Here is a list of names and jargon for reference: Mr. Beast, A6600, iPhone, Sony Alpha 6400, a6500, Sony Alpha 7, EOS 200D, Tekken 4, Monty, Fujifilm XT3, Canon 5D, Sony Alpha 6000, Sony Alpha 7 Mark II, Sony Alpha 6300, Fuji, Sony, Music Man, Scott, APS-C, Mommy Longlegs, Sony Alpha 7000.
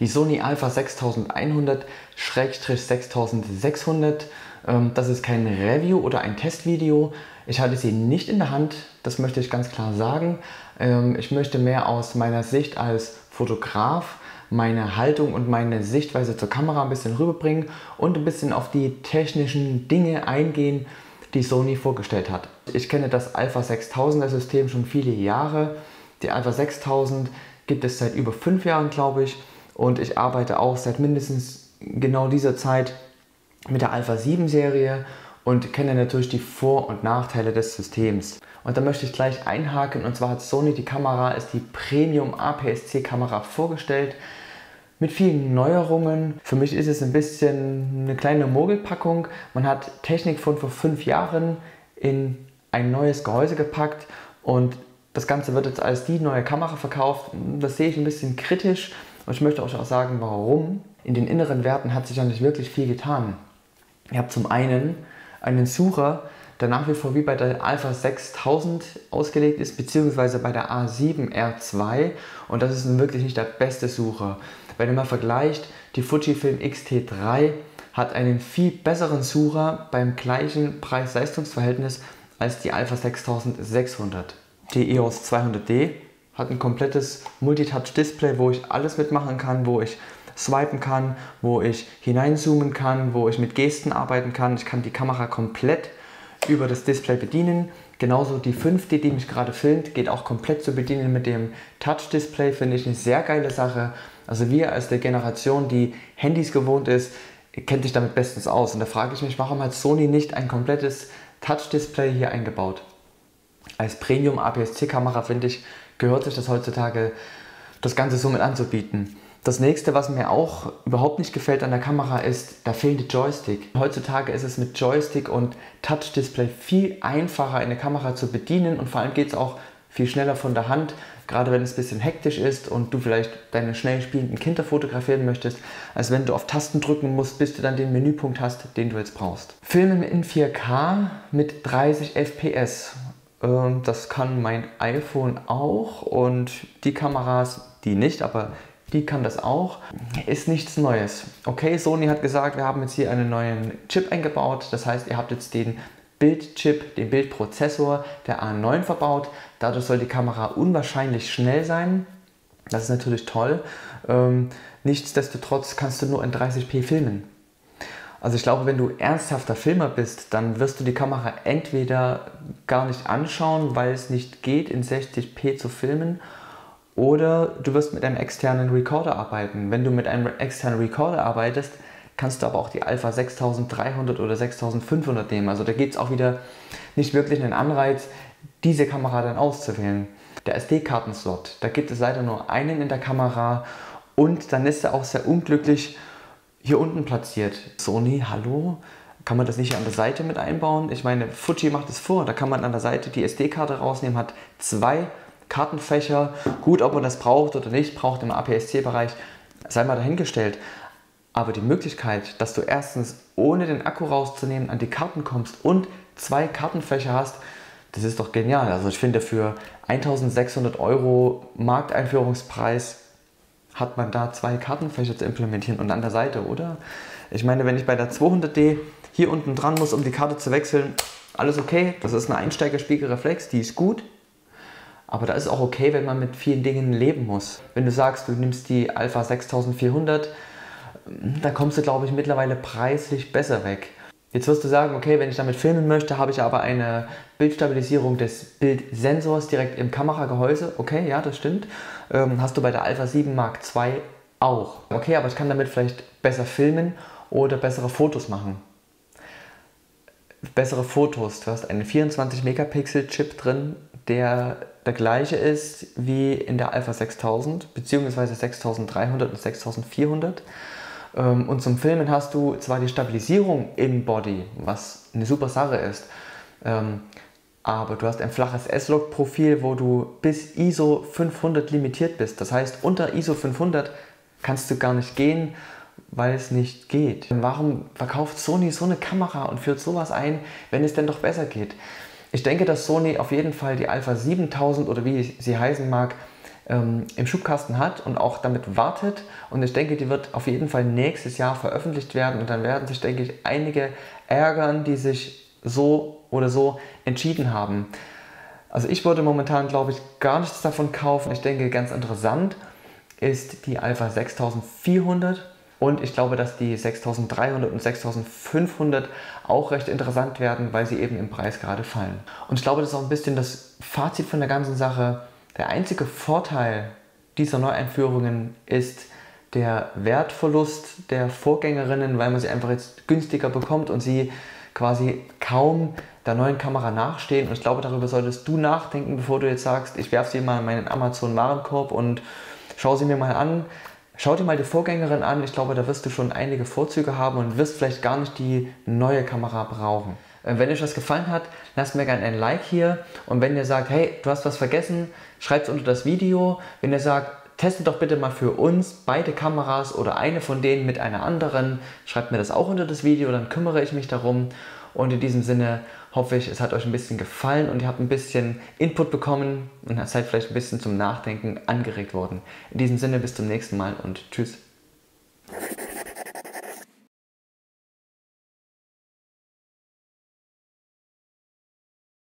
die Sony Alpha 6100-6600. Das ist kein Review oder ein Testvideo. Ich hatte sie nicht in der Hand, das möchte ich ganz klar sagen. Ich möchte mehr aus meiner Sicht als Fotograf meine Haltung und meine Sichtweise zur Kamera ein bisschen rüberbringen und ein bisschen auf die technischen Dinge eingehen, die Sony vorgestellt hat. Ich kenne das Alpha 6000er System schon viele Jahre. Die Alpha 6000 gibt es seit über 5 Jahren, glaube ich. Und ich arbeite auch seit mindestens genau dieser Zeit mit der Alpha 7 Serie und kenne natürlich die Vor- und Nachteile des Systems. Und da möchte ich gleich einhaken, und zwar hat Sony die Kamera als die Premium APS-C Kamera vorgestellt mit vielen Neuerungen. Für mich ist es ein bisschen eine kleine Mogelpackung. Man hat Technik von vor 5 Jahren in ein neues Gehäuse gepackt und das Ganze wird jetzt als die neue Kamera verkauft. Das sehe ich ein bisschen kritisch und ich möchte euch auch sagen, warum. In den inneren Werten hat sich ja nicht wirklich viel getan. Ihr habt zum einen einen Sucher, der nach wie vor wie bei der Alpha 6000 ausgelegt ist, beziehungsweise bei der A7R2, und das ist nun wirklich nicht der beste Sucher. Wenn ihr mal vergleicht, die Fujifilm XT3 hat einen viel besseren Sucher beim gleichen Preis-Leistungs-Verhältnis als die Alpha 6600. Die EOS 200D hat ein komplettes Multitouch-Display, wo ich alles mitmachen kann, wo ich swipen kann, wo ich hineinzoomen kann, wo ich mit Gesten arbeiten kann. Ich kann die Kamera komplett über das Display bedienen. Genauso die 5D, die mich gerade filmt, geht auch komplett zu bedienen mit dem Touch-Display. Finde ich eine sehr geile Sache. Also wir als der Generation, die Handys gewohnt ist, kennt sich damit bestens aus. Und da frage ich mich, warum hat Sony nicht ein komplettes Touch-Display hier eingebaut? Als Premium APS-C-Kamera, finde ich, gehört sich das heutzutage, das Ganze somit anzubieten. Das nächste, was mir auch überhaupt nicht gefällt an der Kamera, ist der fehlende Joystick. Heutzutage ist es mit Joystick und Touch-Display viel einfacher, eine Kamera zu bedienen, und vor allem geht es auch viel schneller von der Hand, gerade wenn es ein bisschen hektisch ist und du vielleicht deine schnell spielenden Kinder fotografieren möchtest, als wenn du auf Tasten drücken musst, bis du dann den Menüpunkt hast, den du jetzt brauchst. Filmen in 4K mit 30 FPS. Das kann mein iPhone auch, und die Kameras, die nicht, aber die kann das auch, ist nichts Neues. Okay, Sony hat gesagt, wir haben jetzt hier einen neuen Chip eingebaut. Das heißt, ihr habt jetzt den Bildchip, den Bildprozessor der A9 verbaut. Dadurch soll die Kamera unwahrscheinlich schnell sein. Das ist natürlich toll. Nichtsdestotrotz kannst du nur in 30p filmen. Also ich glaube, wenn du ernsthafter Filmer bist, dann wirst du die Kamera entweder gar nicht anschauen, weil es nicht geht, in 60p zu filmen, oder du wirst mit einem externen Recorder arbeiten. Wenn du mit einem externen Recorder arbeitest, kannst du aber auch die Alpha 6300 oder 6500 nehmen. Also da gibt es auch wieder nicht wirklich einen Anreiz, diese Kamera dann auszuwählen. Der SD-Karten-Slot, da gibt es leider nur einen in der Kamera, und dann ist er auch sehr unglücklich hier unten platziert. Sony, hallo? Kann man das nicht an der Seite mit einbauen? Ich meine, Fuji macht es vor, da kann man an der Seite die SD-Karte rausnehmen, hat 2 Kartenfächer, gut, ob man das braucht oder nicht, braucht im APS-C-Bereich, sei mal dahingestellt. Aber die Möglichkeit, dass du erstens ohne den Akku rauszunehmen an die Karten kommst und 2 Kartenfächer hast, das ist doch genial. Also ich finde, für 1.600 € Markteinführungspreis hat man da 2 Kartenfächer zu implementieren und an der Seite, oder? Ich meine, wenn ich bei der 200D hier unten dran muss, um die Karte zu wechseln, alles okay, das ist eine Einsteigerspiegelreflex, die ist gut. Aber da ist auch okay, wenn man mit vielen Dingen leben muss. Wenn du sagst, du nimmst die Alpha 6400, da kommst du, glaube ich, mittlerweile preislich besser weg. Jetzt wirst du sagen, okay, wenn ich damit filmen möchte, habe ich aber eine Bildstabilisierung des Bildsensors direkt im Kameragehäuse. Okay, ja, das stimmt. Hast du bei der Alpha 7 Mark II auch. Okay, aber ich kann damit vielleicht besser filmen oder bessere Fotos machen. Bessere Fotos. Du hast einen 24-Megapixel-Chip drin, der gleiche ist wie in der Alpha 6000 bzw. 6300 und 6400. Und zum Filmen hast du zwar die Stabilisierung in Body, was eine super Sache ist, aber du hast ein flaches S-Log-Profil, wo du bis ISO 500 limitiert bist. Das heißt, unter ISO 500 kannst du gar nicht gehen, weil es nicht geht. Warum verkauft Sony so eine Kamera und führt sowas ein, wenn es denn doch besser geht? Ich denke, dass Sony auf jeden Fall die Alpha 7000 oder wie sie heißen mag, im Schubkasten hat und auch damit wartet. Und ich denke, die wird auf jeden Fall nächstes Jahr veröffentlicht werden und dann werden sich, denke ich, einige ärgern, die sich so oder so entschieden haben. Also ich würde momentan, glaube ich, gar nichts davon kaufen. Ich denke, ganz interessant ist die Alpha 6400 und ich glaube, dass die 6300 und 6500 auch recht interessant werden, weil sie eben im Preis gerade fallen. Und ich glaube, das ist auch ein bisschen das Fazit von der ganzen Sache. Der einzige Vorteil dieser Neueinführungen ist der Wertverlust der Vorgängerinnen, weil man sie einfach jetzt günstiger bekommt und sie quasi kaum der neuen Kamera nachstehen. Und ich glaube, darüber solltest du nachdenken, bevor du jetzt sagst, ich werfe sie mal in meinen Amazon-Warenkorb und schaue sie mir mal an. Schau dir mal die Vorgängerin an. Ich glaube, da wirst du schon einige Vorzüge haben und wirst vielleicht gar nicht die neue Kamera brauchen. Wenn euch das gefallen hat, lasst mir gerne ein Like hier. Und wenn ihr sagt, hey, du hast was vergessen, schreibt es unter das Video. Wenn ihr sagt, testet doch bitte mal für uns beide Kameras oder eine von denen mit einer anderen, schreibt mir das auch unter das Video, dann kümmere ich mich darum. Und in diesem Sinne hoffe ich, es hat euch ein bisschen gefallen und ihr habt ein bisschen Input bekommen und seid vielleicht ein bisschen zum Nachdenken angeregt worden. In diesem Sinne, bis zum nächsten Mal und tschüss.